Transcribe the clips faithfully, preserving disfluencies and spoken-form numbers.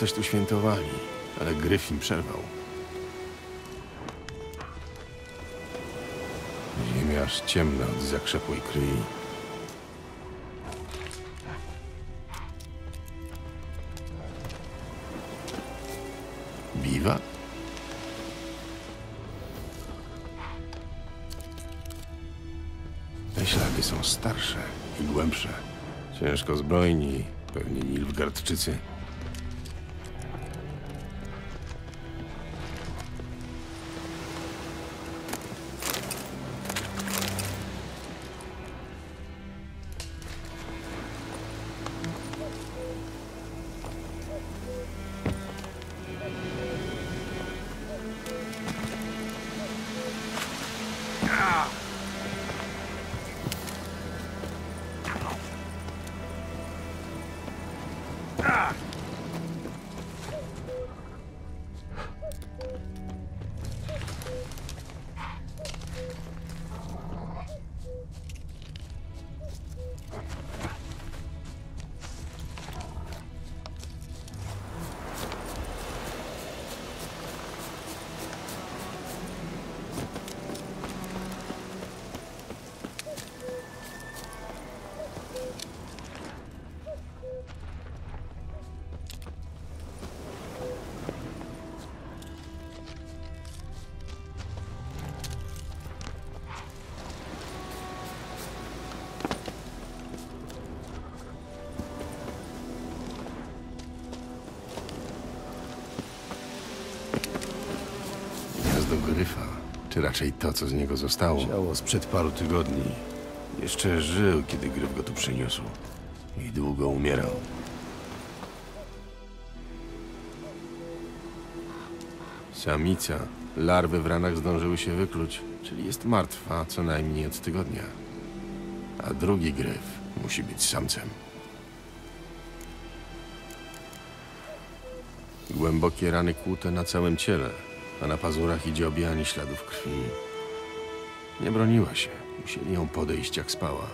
coś tu świętowali, ale Gryf im przerwał. Ziemia aż ciemna od zakrzepłej kryi. Biwa? Te ślady są starsze i głębsze. Ciężko zbrojni, pewnie Nilfgaardczycy. Czy raczej to, co z niego zostało? Ciało sprzed paru tygodni. Jeszcze żył, kiedy Gryf go tu przyniósł. I długo umierał. Samica. Larwy w ranach zdążyły się wykluć, czyli jest martwa co najmniej od tygodnia. A drugi Gryf musi być samcem. Głębokie rany kłute na całym ciele. A na pazurach i dziobie ani śladów krwi. Nie broniła się. Musieli ją podejść, jak spała.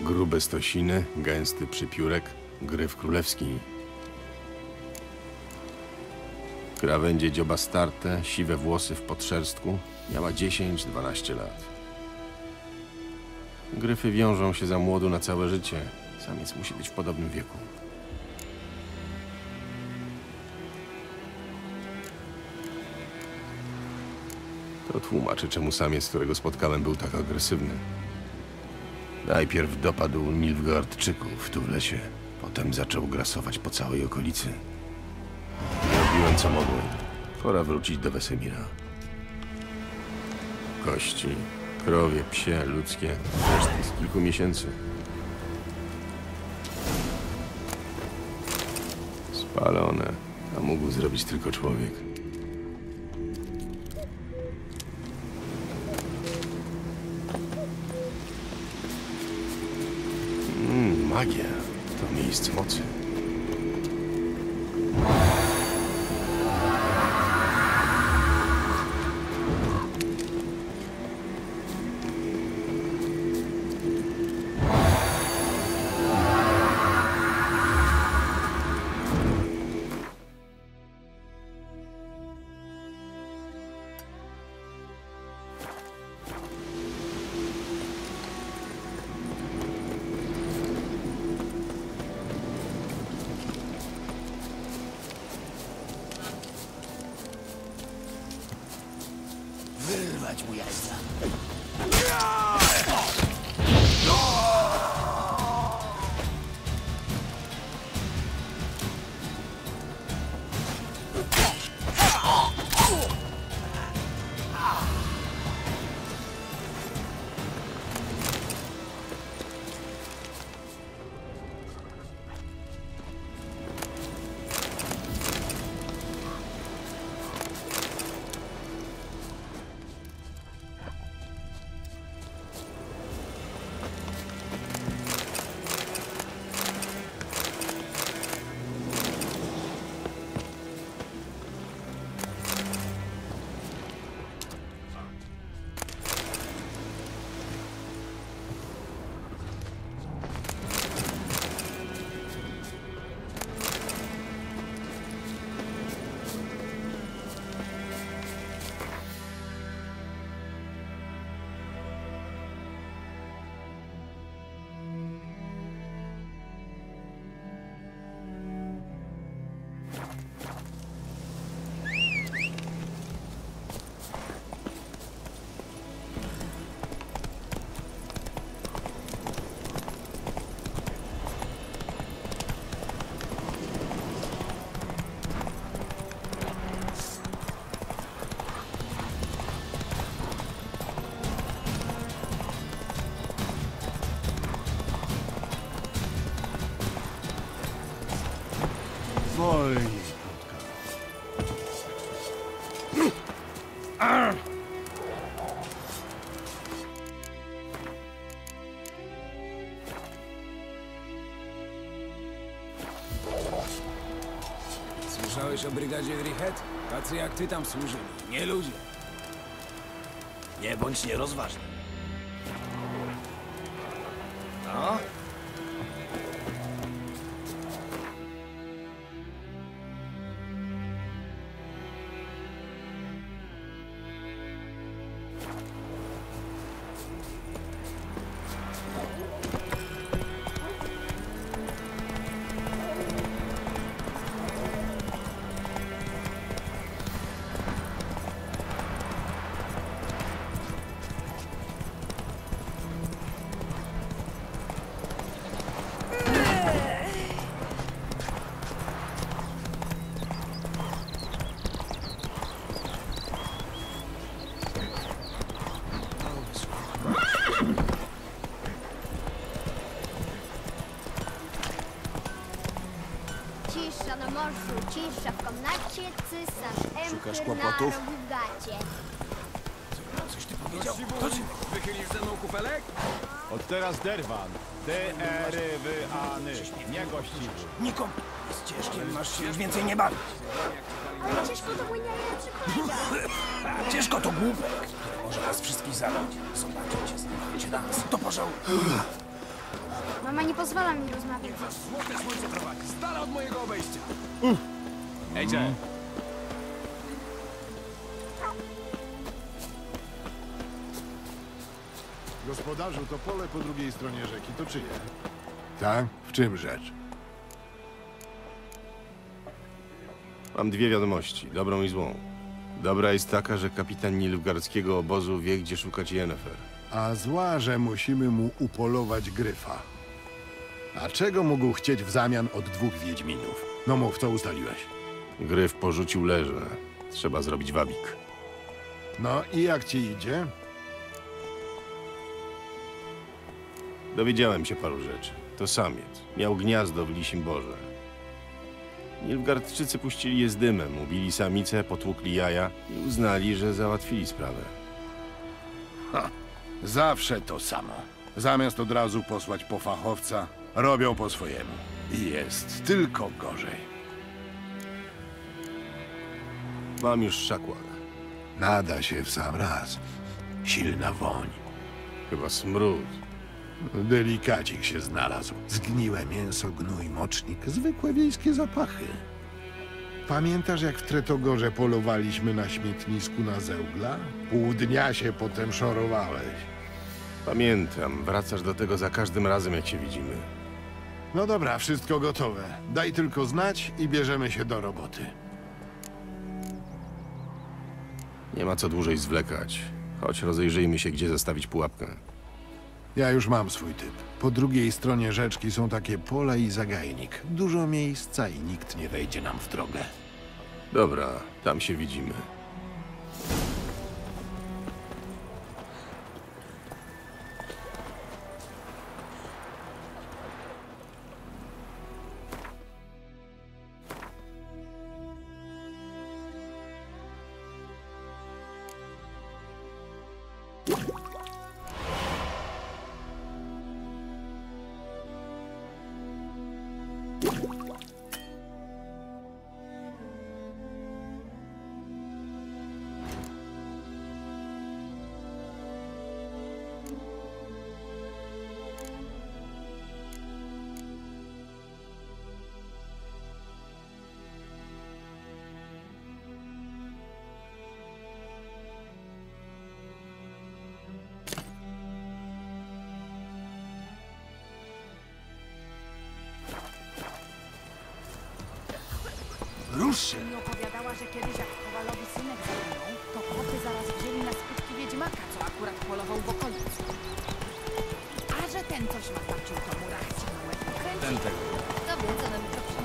Grube stosiny, gęsty przypiórek, gryf królewski. Krawędzie dzioba starte, siwe włosy w podszerstku. Miała dziesięć dwanaście lat. Gryfy wiążą się za młodu na całe życie. Samiec musi być w podobnym wieku. To tłumaczy, czemu samiec, którego spotkałem, był tak agresywny. Najpierw dopadł Nilfgaardczyków tu w lesie. Potem zaczął grasować po całej okolicy. Robiłem, co mogłem. Pora wrócić do Wesemira. Kości, krowie, psie, ludzkie. Resztki z kilku miesięcy. Spalone, a mógł zrobić tylko człowiek. Magia to miejsce mocy. wolni spotkał. Słyszałeś o Brygadzie Rehead? Tacy jak ty tam służyli, nie ludzie. Nie bądź nierozważny. No? Cisza w komnacie, cysarz, Szukasz kłopotów? Co, coś ty powiedział? To ci wychylisz ze mną kufelek? Od teraz derwan. D-E-R-W-A-N-Y. Nie gościsz. Nikom! Z ciężkiem masz się już więcej nie bawić. Ale ciężko to mój najlepszy kolega. Ciężko to głupek, który może nas wszystkich zarobić. Zobaczycie, znajdziecie nas. To pożałuj. Mama nie pozwala mi rozmawiać. Słodkie słońce prowadzi. Z dala od mojego obejścia. Uh. Ejdzie. Mm. Gospodarzu, to pole po drugiej stronie rzeki. To czyje? Tak? W czym rzecz? Mam dwie wiadomości. Dobrą i złą. Dobra jest taka, że kapitan Nilfgaardskiego obozu wie, gdzie szukać Yennefer. A zła, że musimy mu upolować gryfa. A czego mógł chcieć w zamian od dwóch wiedźminów? No mów, co ustaliłeś? Gryf porzucił leże. Trzeba zrobić wabik. No i jak ci idzie? Dowiedziałem się paru rzeczy. To samiec. Miał gniazdo w Lisimborze. Nilfgaardczycy puścili je z dymem, ubili samicę, potłukli jaja i uznali, że załatwili sprawę. Ha! Zawsze to samo. Zamiast od razu posłać po fachowca, robią po swojemu. I jest tylko gorzej. Mam już szakłak. Nada się w sam raz. Silna woń. Chyba smród. Delikacik się znalazł. Zgniłe mięso, gnój, mocznik. Zwykłe wiejskie zapachy. Pamiętasz, jak w Tretogorze polowaliśmy na śmietnisku na zeugla? Pół dnia się potem szorowałeś. Pamiętam. Wracasz do tego za każdym razem, jak się widzimy. No dobra, wszystko gotowe. Daj tylko znać i bierzemy się do roboty. Nie ma co dłużej zwlekać. Chodź, rozejrzyjmy się, gdzie zastawić pułapkę. Ja już mam swój typ. Po drugiej stronie rzeczki są takie pola i zagajnik. Dużo miejsca i nikt nie wejdzie nam w drogę. Dobra, tam się widzimy. Mi opowiadała, że kiedyś jak Kowalowi synek zaginął, to chłopy zaraz wzięli na skutki wiedźmaka, co akurat polował w okolicy. A że ten coś napatrzył, to mu rachcie na łeb kręci. Ten tego. To wie, co nam to przyniesie.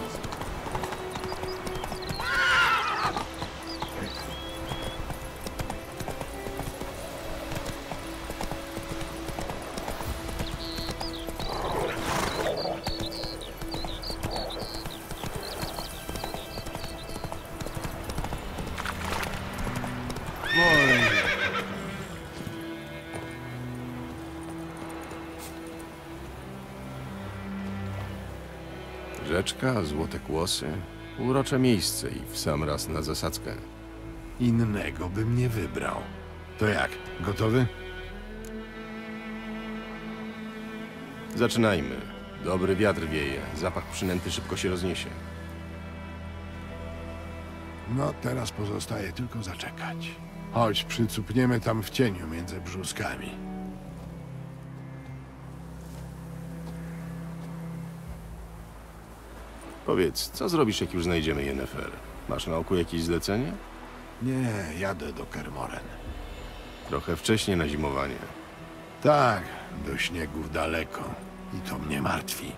czapeczka, złote kłosy, urocze miejsce i w sam raz na zasadzkę. Innego bym nie wybrał. To jak, gotowy? Zaczynajmy. Dobry wiatr wieje, zapach przynęty szybko się rozniesie. No, teraz pozostaje tylko zaczekać. Chodź, przycupniemy tam w cieniu między brzuskami. Powiedz, co zrobisz, jak już znajdziemy Yennefer? Masz na oku jakieś zlecenie? Nie, jadę do Kaer Morhen. Trochę wcześniej na zimowanie. Tak, do śniegów daleko. I to mnie martwi.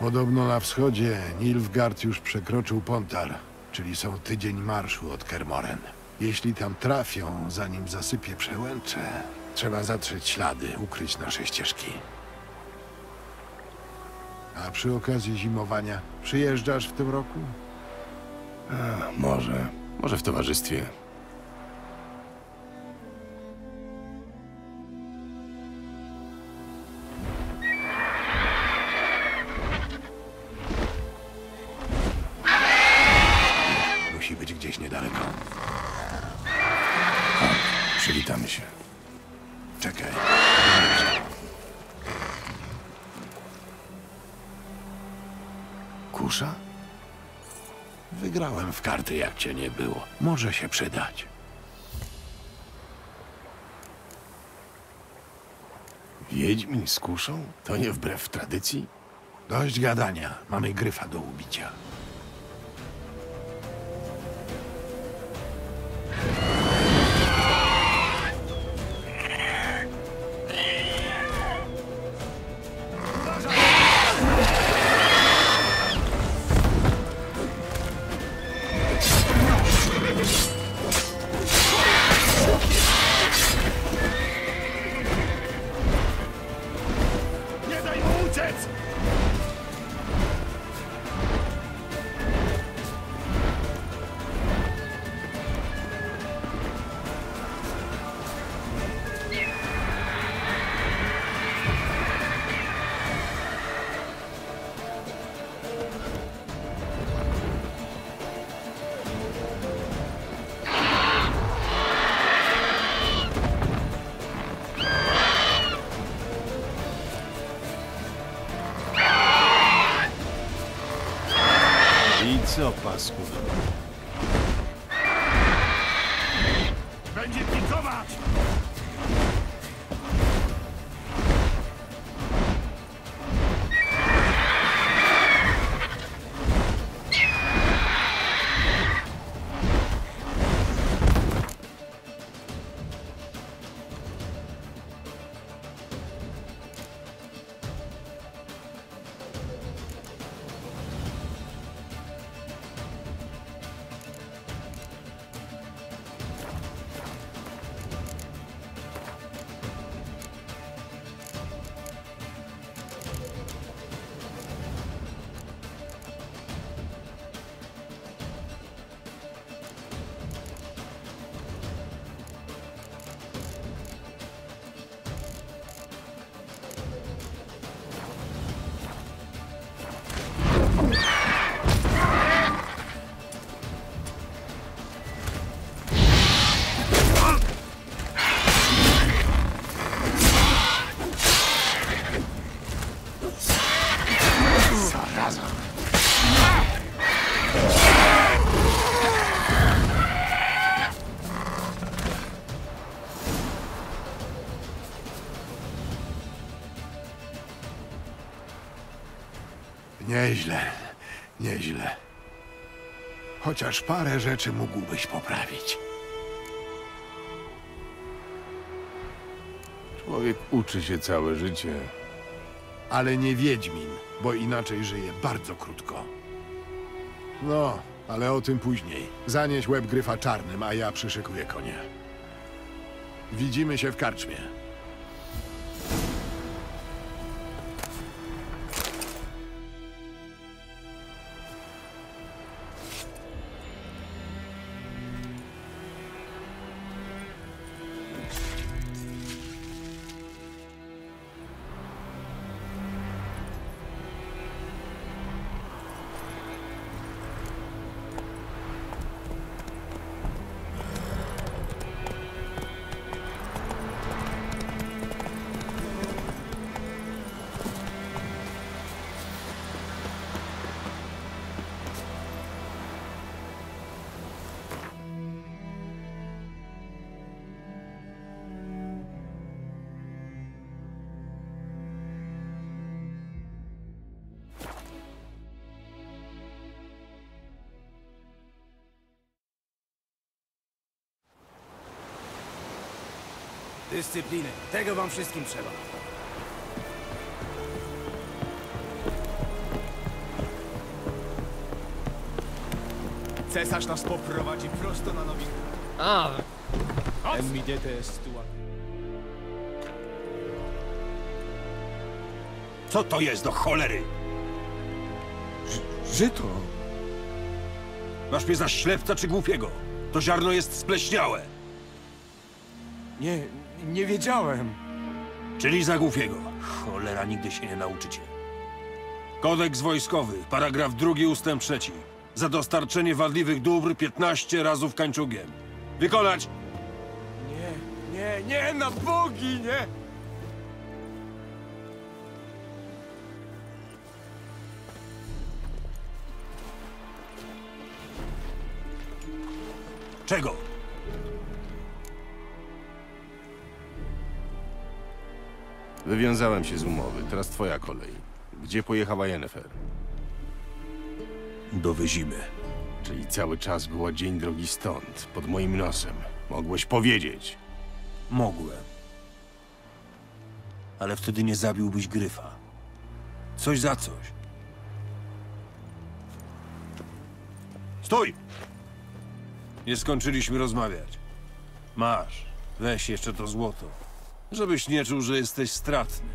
Podobno na wschodzie Nilfgaard już przekroczył Pontar, czyli są tydzień marszu od Kaer Morhen. Jeśli tam trafią, zanim zasypie przełęcze, trzeba zatrzeć ślady, ukryć nasze ścieżki. A przy okazji zimowania, przyjeżdżasz w tym roku? A, może. Może w towarzystwie. Musi być gdzieś niedaleko. A, przywitamy się. Czekaj. Kusza? Wygrałem w karty, jak cię nie było. Może się przydać. Wiedźmin z kuszą? To nie wbrew tradycji? Dość gadania. Mamy gryfa do ubicia. Co, pasków? Będzie picować! Nieźle, nieźle. Chociaż parę rzeczy mógłbyś poprawić. Człowiek uczy się całe życie. Ale nie wiedźmin, bo inaczej żyje bardzo krótko. No, ale o tym później. Zanieś łeb gryfa czarnym, a ja przyszykuję konie. Widzimy się w karczmie. Dyscypliny. Tego wam wszystkim trzeba. Cesarz nas poprowadzi prosto na nowinę. A. Co to jest do cholery? Żyto. Masz mnie za ślepca czy głupiego? To ziarno jest spleśniałe. Nie, nie wiedziałem. Czyli za głupiego. Cholera, nigdy się nie nauczycie. Kodeks Wojskowy, paragraf drugi, ustęp trzeci. Za dostarczenie wadliwych dóbr piętnaście razów kańczugiem. Wykonać! Nie, nie, nie, na bogi, nie! Czego? Wywiązałem się z umowy. Teraz twoja kolej. Gdzie pojechała Yennefer? Do Wyzimy. Czyli cały czas była dzień drogi stąd, pod moim nosem. Mogłeś powiedzieć. Mogłem. Ale wtedy nie zabiłbyś Gryfa. Coś za coś. Stój! Nie skończyliśmy rozmawiać. Masz, weź jeszcze to złoto, żebyś nie czuł, że jesteś stratny.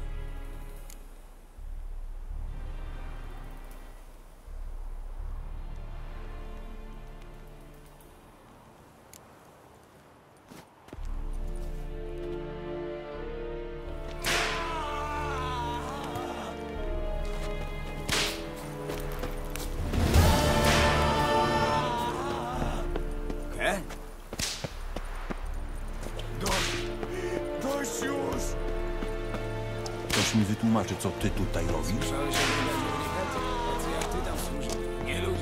Co ty tutaj robisz? Nie ludzi.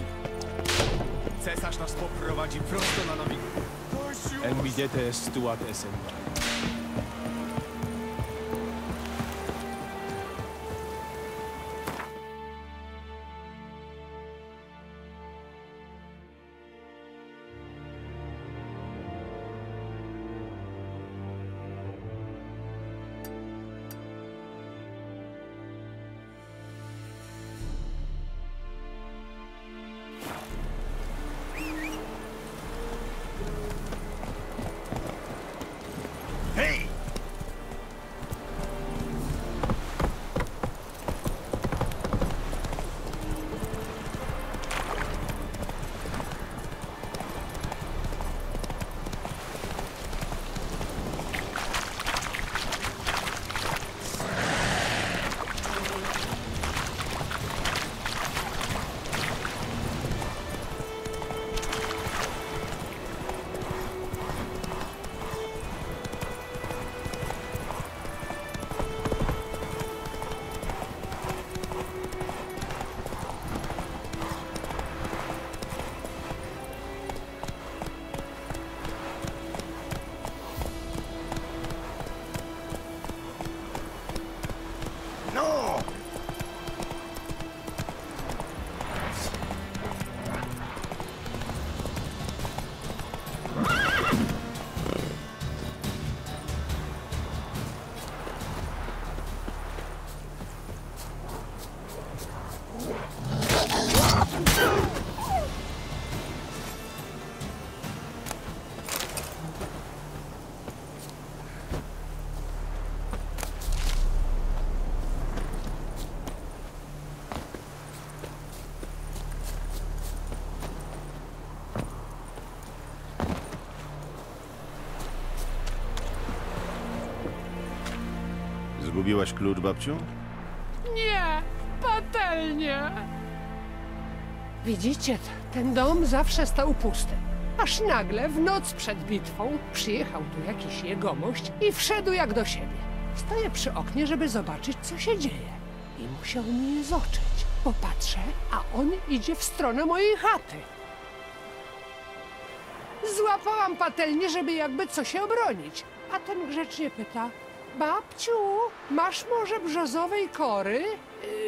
Cesarz nas poprowadzi prosto na nowinę. Zgubiłaś klucz, babciu? Nie, patelnie. Widzicie, ten dom zawsze stał pusty. Aż nagle, w noc przed bitwą, przyjechał tu jakiś jegomość i wszedł jak do siebie. Stoję przy oknie, żeby zobaczyć, co się dzieje. I musiał mnie zobaczyć. Popatrzę, a on idzie w stronę mojej chaty. Złapałam patelnię, żeby jakby co się obronić. A ten grzecznie pyta... Babciu, masz może brzozowej kory,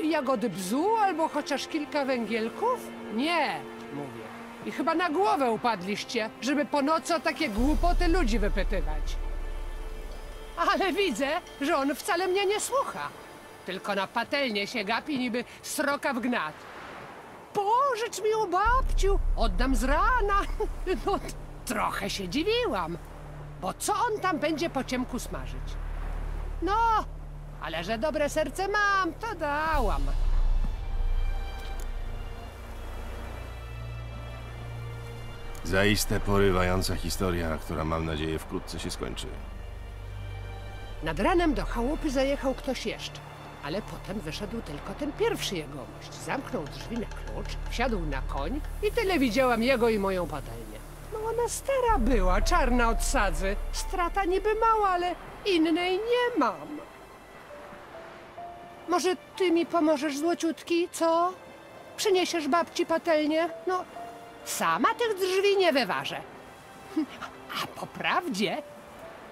jagody bzu albo chociaż kilka węgielków? Nie, mówię. I chyba na głowę upadliście, żeby po nocy o takie głupoty ludzi wypytywać. Ale widzę, że on wcale mnie nie słucha. Tylko na patelnię się gapi niby sroka w gnat. Pożycz mi u babciu, oddam z rana. No, trochę się dziwiłam. Bo co on tam będzie po ciemku smażyć? No, ale że dobre serce mam, to dałam. Zaiste porywająca historia, która mam nadzieję wkrótce się skończy. Nad ranem do chałupy zajechał ktoś jeszcze, ale potem wyszedł tylko ten pierwszy jegomość. Zamknął drzwi na klucz, wsiadł na koń i tyle widziałam jego i moją patelnię. No ona stara była, czarna od sadzy. Strata niby mała, ale innej nie mam. Może ty mi pomożesz, złociutki, co? Przyniesiesz babci patelnię? No, sama tych drzwi nie wyważę. A po prawdzie,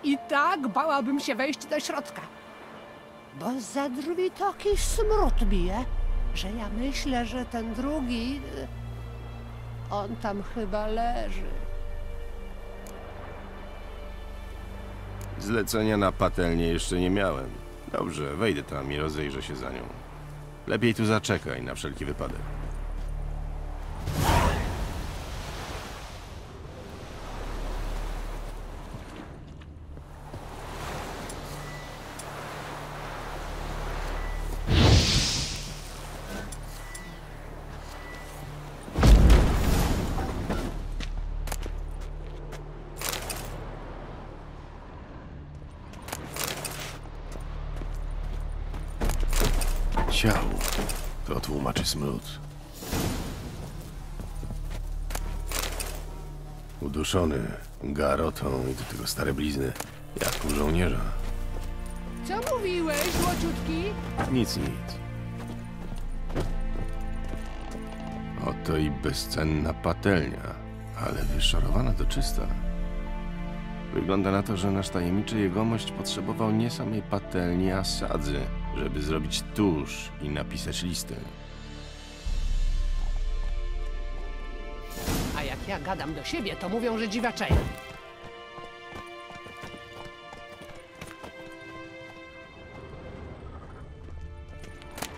i tak bałabym się wejść do środka. Bo za drzwi taki smród bije, że ja myślę, że ten drugi... On tam chyba leży. Zlecenia na patelnię jeszcze nie miałem. Dobrze, wejdę tam i rozejrzę się za nią. Lepiej tu zaczekaj na wszelki wypadek. Ciało. To tłumaczy smród. Uduszony garotą i do tego stare blizny, jak u żołnierza. Co mówiłeś, złociutki? Nic, nic. Oto i bezcenna patelnia, ale wyszorowana do czysta. Wygląda na to, że nasz tajemniczy jegomość potrzebował nie samej patelni, a sadzy, żeby zrobić tusz i napisać listę. A jak ja gadam do siebie, to mówią, że dziwaczeję.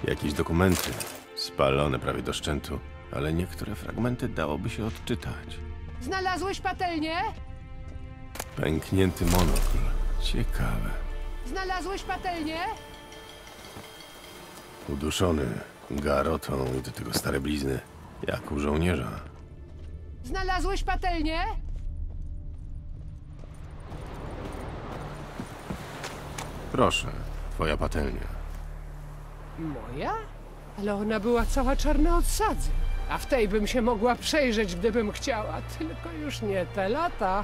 Jakieś dokumenty, spalone prawie do szczętu, ale niektóre fragmenty dałoby się odczytać. Znalazłeś patelnię? Pęknięty monokl. Ciekawe. Znalazłeś patelnię? Uduszony garotą i do tego stare blizny, jak u żołnierza. Znalazłeś patelnię? Proszę, twoja patelnia. Moja? Ale ona była cała czarna od sadzy. A w tej bym się mogła przejrzeć, gdybym chciała. Tylko już nie te lata.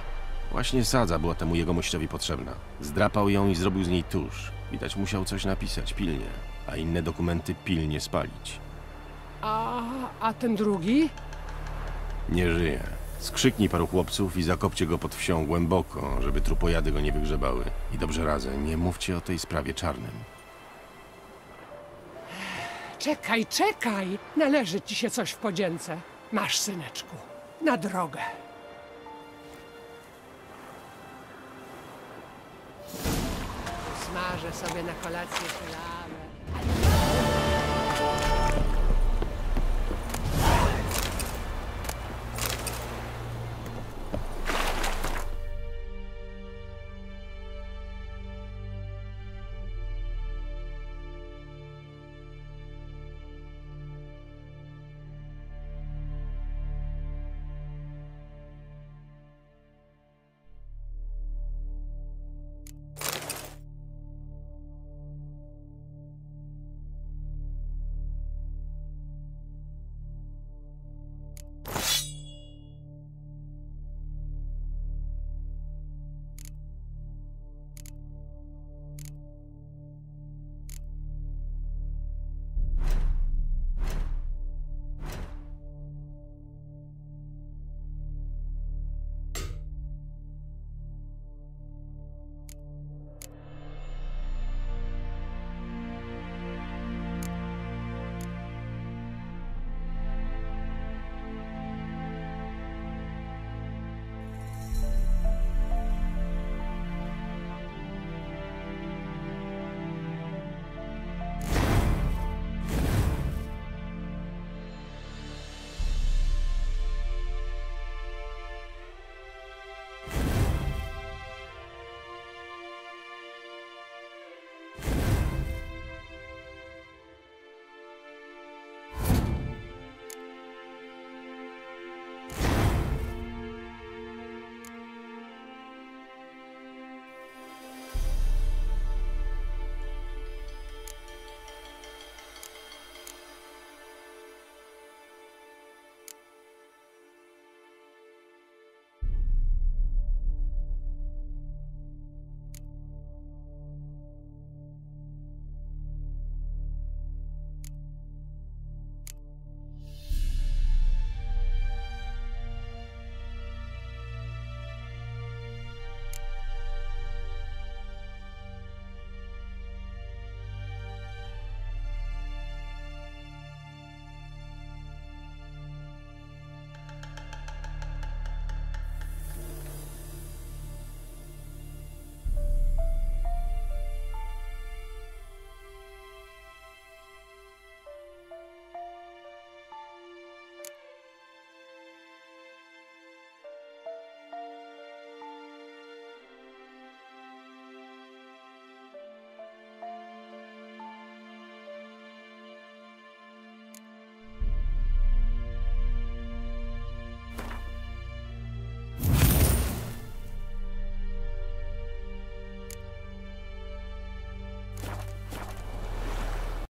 Właśnie sadza była temu jegomościowi potrzebna. Zdrapał ją i zrobił z niej tusz. Widać, musiał coś napisać pilnie, a inne dokumenty pilnie spalić. A, a ten drugi? Nie żyje. Skrzyknij paru chłopców i zakopcie go pod wsią głęboko, żeby trupojady go nie wygrzebały. I dobrze razem, nie mówcie o tej sprawie czarnym. Czekaj, czekaj! Należy ci się coś w podzięce. Masz, syneczku, na drogę. Smażę sobie na kolację ślad.